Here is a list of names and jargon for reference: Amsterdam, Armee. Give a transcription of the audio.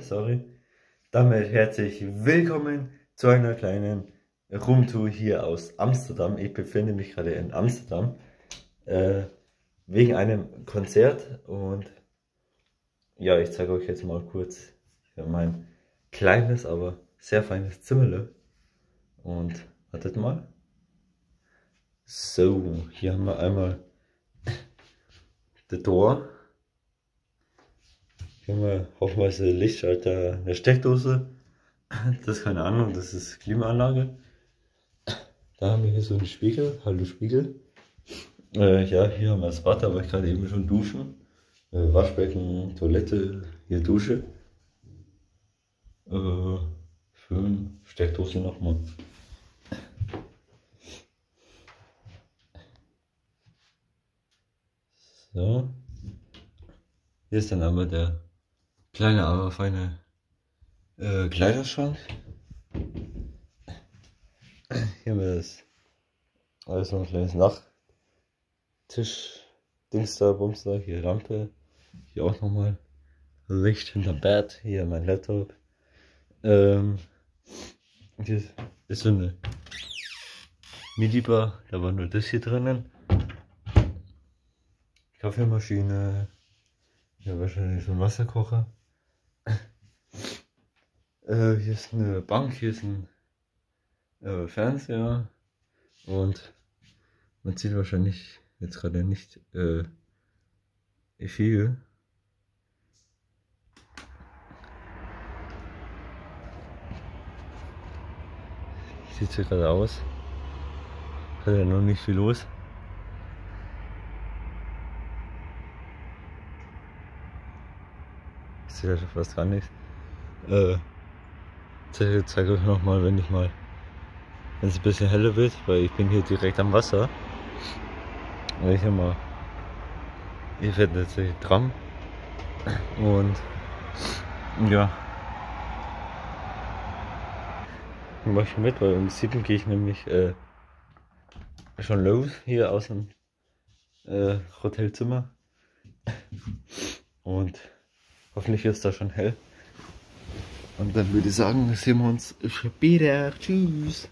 Sorry. Damit herzlich willkommen zu einer kleinen Roomtour hier aus Amsterdam. Ich befinde mich gerade in Amsterdam wegen einem Konzert und ja, ich zeige euch jetzt mal kurz mein kleines, aber sehr feines Zimmerle. Und wartet mal. So, hier haben wir einmal die Tor. Hier haben wir hoffenweise Lichtschalter, eine Steckdose. Das ist keine Ahnung, das ist Klimaanlage. Da haben wir hier so einen Spiegel. Hallo Spiegel. Ja, hier haben wir das Bad, da war ich gerade eben schon duschen. Waschbecken, Toilette, hier Dusche. Schön, Steckdose nochmal. So. Hier ist dann aber der kleine, aber feine Kleiderschrank. Hier haben wir das alles noch ein kleines Nachttisch. Dings da, Bums da, hier Lampe. Hier auch nochmal Licht hinterm Bett. Hier mein Laptop. Hier ist so eine Midi-Bar. Da war nur das hier drinnen. Kaffeemaschine. Ja, wahrscheinlich so ein Wasserkocher. Hier ist eine Bank, hier ist ein Fernseher. Und man sieht wahrscheinlich jetzt gerade nicht viel. Sieht hier gerade aus. Hat ja noch nicht viel los. Sieht ja fast gar nichts. Ich zeige euch nochmal, wenn es ein bisschen heller wird, weil ich bin hier direkt am Wasser. Und hier fährt jetzt die Tram. Und ja. Ich mache schon mit, weil um 7 gehe ich nämlich schon los hier aus dem Hotelzimmer. Und hoffentlich ist da schon hell. Und dann würde ich sagen, sehen wir uns später. Tschüss.